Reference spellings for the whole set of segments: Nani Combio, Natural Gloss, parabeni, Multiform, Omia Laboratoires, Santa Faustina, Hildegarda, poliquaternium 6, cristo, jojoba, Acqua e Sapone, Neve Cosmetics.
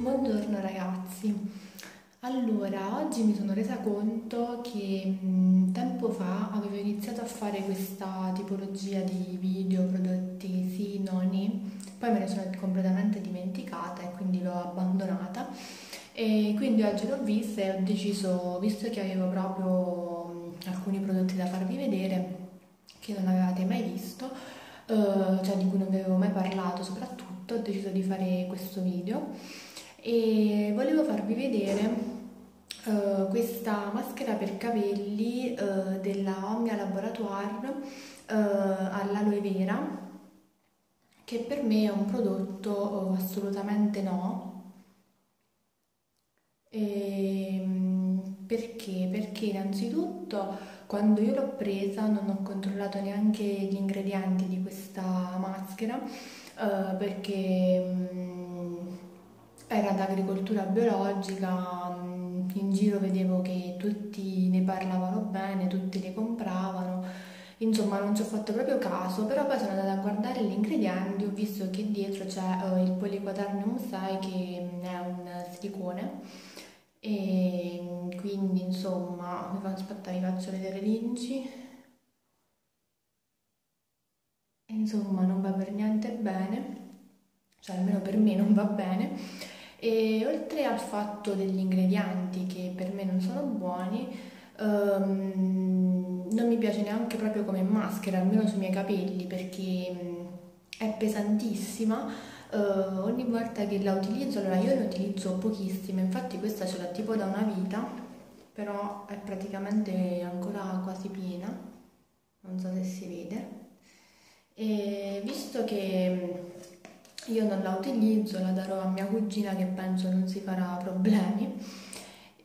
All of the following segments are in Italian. Buongiorno ragazzi, allora oggi mi sono resa conto che tempo fa avevo iniziato a fare questa tipologia di video, prodotti sì, noni, poi me ne sono completamente dimenticata e quindi l'ho abbandonata e quindi oggi l'ho vista e ho deciso, visto che avevo proprio alcuni prodotti da farvi vedere che non avevate mai visto, cioè di cui non vi avevo mai parlato soprattutto, ho deciso di fare questo video. E volevo farvi vedere questa maschera per capelli della Omia Laboratoires all'aloe vera, che per me è un prodotto assolutamente no, perché innanzitutto quando io l'ho presa non ho controllato neanche gli ingredienti di questa maschera perché era d'agricoltura biologica, in giro vedevo che tutti ne parlavano bene, tutti le compravano, insomma non ci ho fatto proprio caso, però poi sono andata a guardare gli ingredienti, ho visto che dietro c'è il poliquaternium 6 che è un silicone e quindi insomma, aspetta vi faccio vedere l'inci, insomma non va per niente bene, cioè almeno per me non va bene. E oltre al fatto degli ingredienti che per me non sono buoni, non mi piace neanche proprio come maschera, almeno sui miei capelli, perché è pesantissima. Ogni volta che la utilizzo, allora io ne utilizzo pochissime, infatti questa ce l'ho tipo da una vita, però è praticamente ancora quasi piena, non so se si vede. E visto che io non la utilizzo, la darò a mia cugina che penso non si farà problemi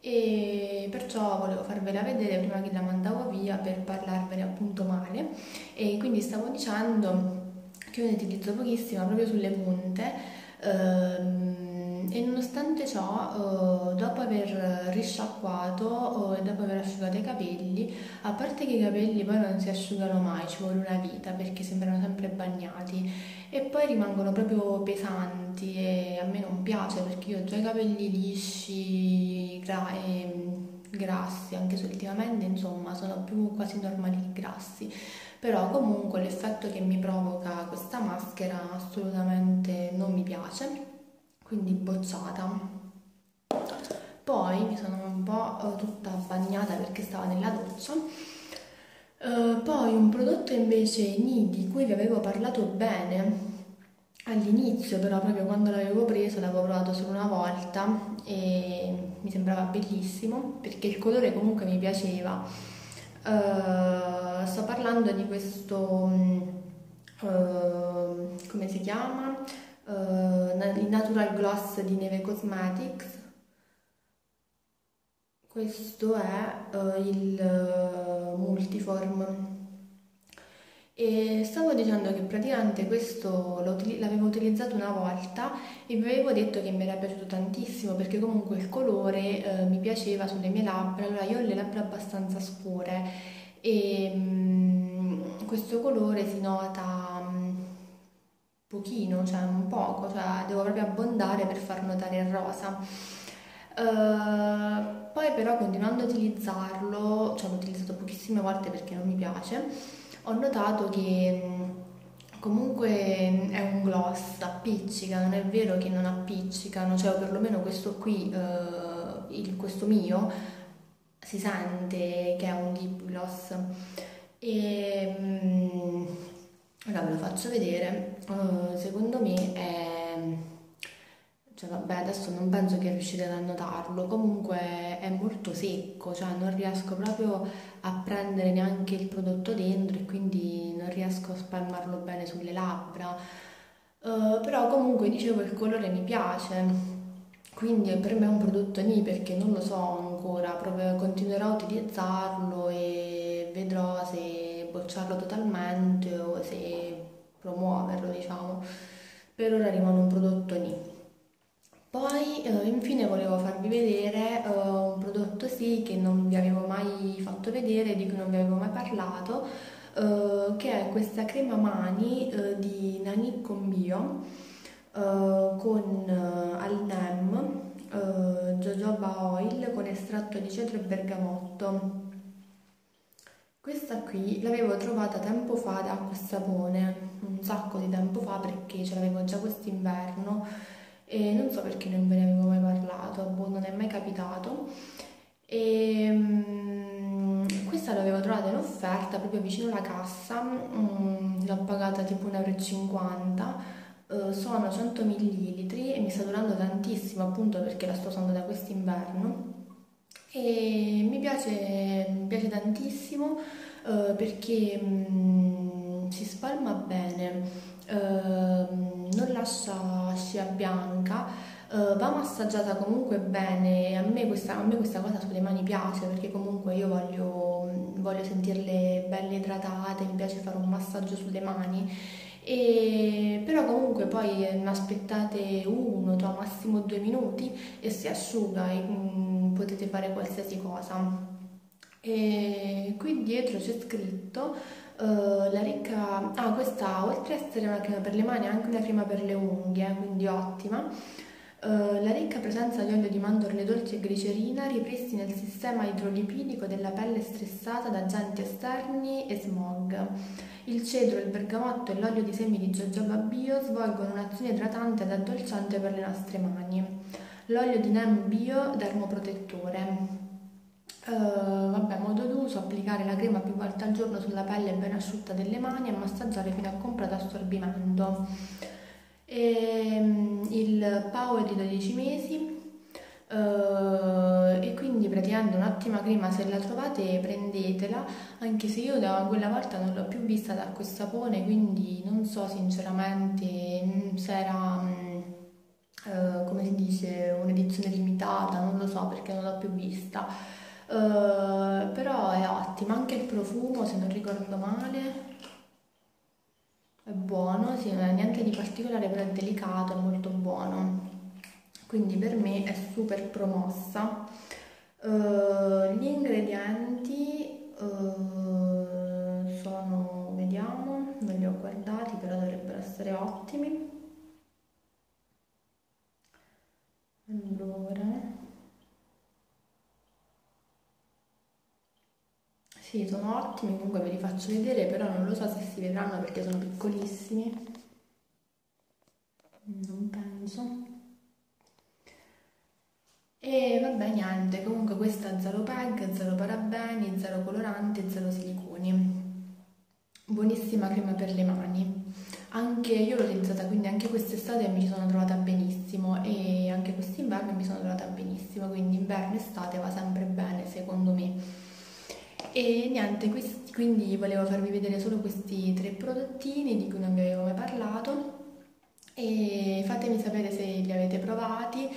e perciò volevo farvela vedere prima che la mandavo via per parlarvene appunto male. E quindi stavo dicendo che io ne utilizzo pochissima proprio sulle punte e nonostante ciò dopo aver risciacquato e dopo aver asciugato i capelli, a parte che i capelli poi non si asciugano mai, ci vuole una vita perché sembrano sempre bagnati e poi rimangono proprio pesanti e a me non piace perché io ho già i capelli lisci, grassi anche se ultimamente insomma sono più quasi normali che grassi, però comunque l'effetto che mi provoca questa maschera assolutamente non mi piace, quindi bocciata. Poi mi sono un po' tutta bagnata perché stavo nella doccia. Poi un prodotto invece Neve di cui vi avevo parlato bene all'inizio, però proprio quando l'avevo preso l'avevo provato solo una volta e mi sembrava bellissimo perché il colore comunque mi piaceva. Sto parlando di questo come si chiama? Il Natural Gloss di Neve Cosmetics. Questo è il Multiform e stavo dicendo che praticamente questo l'avevo utilizzato una volta e vi avevo detto che mi era piaciuto tantissimo perché comunque il colore mi piaceva sulle mie labbra, allora io ho le labbra abbastanza scure e questo colore si nota pochino, cioè un poco, cioè devo proprio abbondare per far notare il rosa. Poi però continuando a utilizzarlo, cioè l'ho utilizzato pochissime volte perché non mi piace, ho notato che comunque è un gloss, appiccica, non è vero che non appiccicano, cioè perlomeno questo qui, questo mio, si sente che è un lip gloss e ora ve lo faccio vedere, secondo me è... Cioè vabbè, adesso non penso che riuscite ad annotarlo, comunque è molto secco, cioè non riesco proprio a prendere neanche il prodotto dentro e quindi non riesco a spalmarlo bene sulle labbra. Però comunque dicevo il colore mi piace, quindi per me è un prodotto Neve perché non lo so ancora, proprio continuerò a utilizzarlo e vedrò se bocciarlo totalmente o se promuoverlo, diciamo. Per ora rimane un prodotto Neve. Poi infine volevo farvi vedere un prodotto sì che non vi avevo mai fatto vedere, di cui non vi avevo mai parlato, che è questa crema mani di Nani Combio, con al NEM jojoba oil con estratto di cedro e bergamotto. Questa qui l'avevo trovata tempo fa da Acqua e Sapone, un sacco di tempo fa, perché ce l'avevo già quest'inverno e non so perché non ve ne avevo mai parlato, boh, non è mai capitato. E questa l'avevo trovata in offerta proprio vicino alla cassa, l'ho pagata tipo 1,50 €, sono 100 ml e mi sta durando tantissimo, appunto perché la sto usando da quest'inverno. E mi piace tantissimo perché si spalma bene, non lascia scia bianca, va massaggiata comunque bene. A me questa cosa sulle mani piace, perché comunque io voglio sentirle belle idratate, mi piace fare un massaggio sulle mani. Però comunque poi ne aspettate uno, massimo 2 minuti e si asciuga e potete fare qualsiasi cosa. E qui dietro c'è scritto la ricca... Ah, questa oltre ad essere una crema per le mani è anche una crema per le unghie, quindi ottima. La ricca presenza di olio di mandorle dolce e glicerina ripristina il sistema idrolipidico della pelle stressata da agenti esterni e smog. Il cedro, il bergamotto e l'olio di semi di jojoba bio svolgono un'azione idratante ed addolciante per le nostre mani. L'olio di NEM bio dermoprotettore. Vabbè, modo d'uso: applicare la crema più volte al giorno sulla pelle ben asciutta delle mani e massaggiare fino a completo assorbimento. Il power di 12 mesi, e quindi praticamente un'ottima crema. Se la trovate prendetela, anche se io da quella volta non l'ho più vista da Acqua e Sapone, quindi non so sinceramente se era come si dice, un'edizione limitata, non lo so perché non l'ho più vista, però è ottima. Anche il profumo, se non ricordo male, è buono, sì, non è niente di particolare, però è delicato, è molto buono, quindi per me è super promossa. Gli ingredienti sono, vediamo, non li ho guardati, però dovrebbero essere ottimi. Allora, sì, sono ottimi, comunque ve li faccio vedere, però non lo so se si vedranno perché sono piccolissimi, non penso. E vabbè, niente, comunque questa è 0 PEG, 0 parabeni, 0 coloranti, 0 siliconi, buonissima crema per le mani. Anche io l'ho utilizzata, quindi anche quest'estate mi ci sono trovata benissimo e anche quest'inverno mi sono trovata benissimo, quindi inverno e estate va sempre bene secondo me. E niente, quindi volevo farvi vedere solo questi 3 prodottini di cui non vi avevo mai parlato, e fatemi sapere se li avete provati,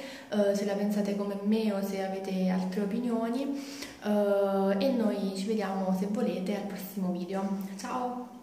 se la pensate come me o se avete altre opinioni, e noi ci vediamo, se volete, al prossimo video. Ciao!